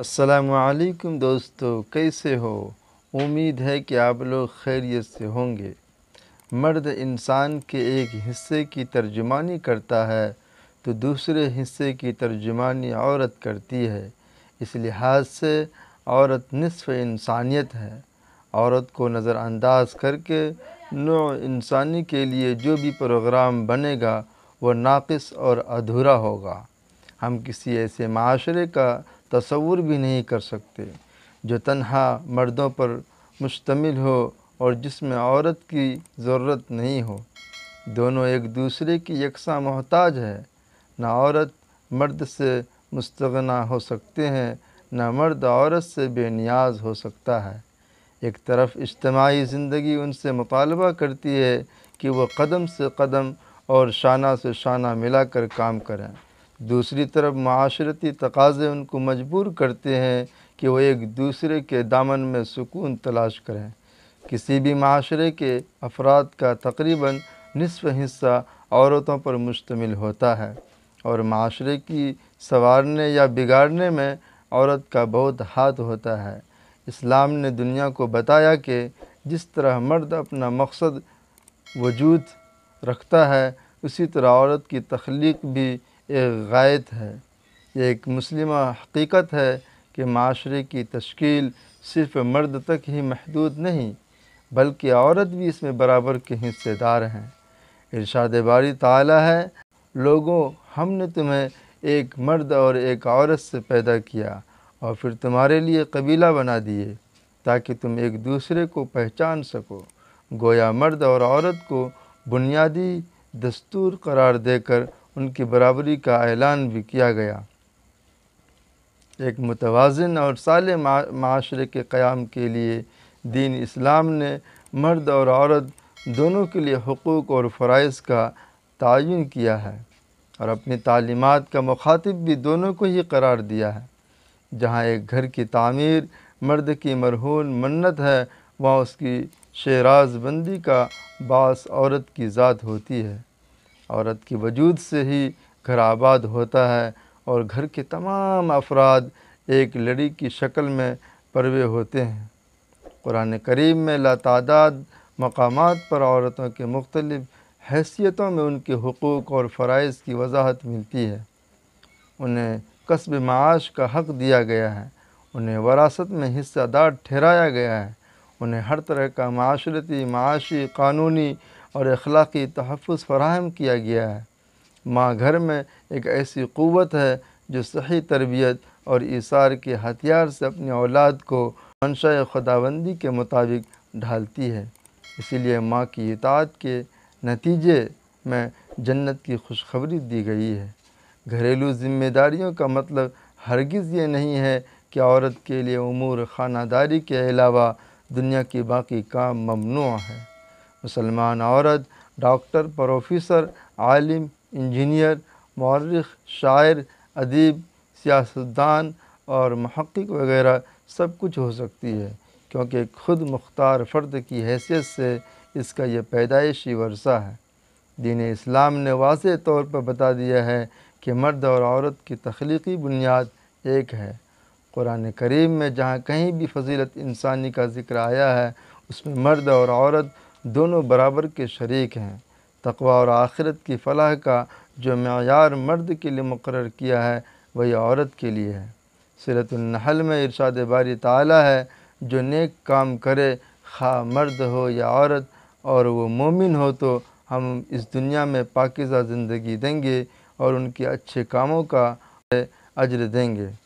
अस्सलामुअलैकुम दोस्तों, कैसे हो? उम्मीद है कि आप लोग खैरियत से होंगे। मर्द इंसान के एक हिस्से की तर्जुमानी करता है तो दूसरे हिस्से की तर्जुमानी औरत करती है। इस लिहाज से औरत निस्फ़ इंसानियत है। औरत को नज़रअंदाज करके नौ इंसानी के लिए जो भी प्रोग्राम बनेगा वह नाक़िस और अधूरा होगा। हम किसी ऐसे माशरे का तसव्वुर भी नहीं कर सकते जो तन्हा मर्दों पर मुश्तमिल हो और जिसमें औरत की ज़रूरत नहीं हो। दोनों एक दूसरे की यकसा मोहताज है। ना औरत मर्द से मुस्तगना हो सकते हैं, ना मर्द औरत से बेनियाज हो सकता है। एक तरफ इज्तमाही ज़िंदगी उनसे मुतालबा करती है कि वह कदम से कदम और शाना से शाना मिलाकर काम करें, दूसरी तरफ माशरती तकाज़े उनको मजबूर करते हैं कि वह एक दूसरे के दामन में सुकून तलाश करें। किसी भी माशरे के अफराद का तकरीबन निस्फ हिस्सा औरतों पर मुश्तमिल होता है और माशरे की संवारने या बिगाड़ने में औरत का बहुत हाथ होता है। इस्लाम ने दुनिया को बताया कि जिस तरह मर्द अपना मकसद वजूद रखता है, उसी तरह औरत की तख्लीक भी एक गायत है। ये एक मुस्लिमा हकीकत है कि माशरे की तश्कील सिर्फ मर्द तक ही महदूद नहीं, बल्कि औरत भी इसमें बराबर के हिस्सेदार हैं। इरशाद बारी ताला है, लोगों, हमने तुम्हें एक मर्द और एक औरत से पैदा किया और फिर तुम्हारे लिए कबीला बना दिए ताकि तुम एक दूसरे को पहचान सको। गोया मर्द और औरत को बुनियादी दस्तूर करार देकर उनकी बराबरी का ऐलान भी किया गया। एक मुतवाज़िन और सालिम माशरे के क़याम के लिए दीन इस्लाम ने मर्द और औरत दोनों के लिए हुकूक़ और फ़राइज़ का तयन किया है और अपनी तालीमात का मुखातिब भी दोनों को ही करार दिया है। जहाँ एक घर की तामीर मर्द की मरहून मन्नत है, वहाँ उसकी शेराज़बंदी का बास औरत की ज़ात होती है। औरत की वजूद से ही घर आबाद होता है और घर के तमाम अफराद एक लड़ी की शक्ल में परवे होते हैं। कुरान करीम में लातादाद मकामात पर औरतों के मुख्तलिफ हैसियतों में उनके हुकूक़ और फ़राइज़ की वजाहत मिलती है। उन्हें कस्ब माश का हक़ दिया गया है, उन्हें वरासत में हिस्सेदार ठहराया गया है, उन्हें हर तरह का माशरती, माशी, कानूनी और अखलाक़ी तहफ़्फ़ुज़ फराहम किया गया है। माँ घर में एक ऐसी क़ुव्वत है जो सही तरबियत और ईसार के हथियार से अपनी औलाद को मंशा खुदाबंदी के मुताबिक ढालती है। इसीलिए माँ की इताअत के नतीजे में जन्नत की खुशखबरी दी गई है। घरेलू ज़िम्मेदारियों का मतलब हरगिज़ ये नहीं है कि औरत के लिए उमूर ख़ानादारी के अलावा दुनिया की बाकी काम ममनू है। मुसलमान औरत डॉक्टर, प्रोफेसर, आलिम, इंजीनियर, मौर्रिख, शायर, अदीब, सियासतदान और महक़्क़िक़ वगैरह सब कुछ हो सकती है, क्योंकि खुद मुख्तार फ़र्द की हैसियत से इसका यह पैदाइशी वर्सा है। दीन इस्लाम ने वाज़े तौर पर बता दिया है कि मर्द और औरत की तख्लीकी बुनियाद एक है। कुरान करीम में जहाँ कहीं भी फजीलत इंसानी का ज़िक्र आया है, उसमें मर्द और औरत दोनों बराबर के शरीक हैं। तक़वा और आखिरत की फ़लाह का जो मयार मर्द के लिए मुकर्रर किया है, वही औरत के लिए है। सूरतुन नहल में इरशाद बारी ताला है, जो नेक काम करे खा मर्द हो या औरत, और वो मोमिन हो तो हम इस दुनिया में पाकिज़ा ज़िंदगी देंगे और उनके अच्छे कामों का अज्र देंगे।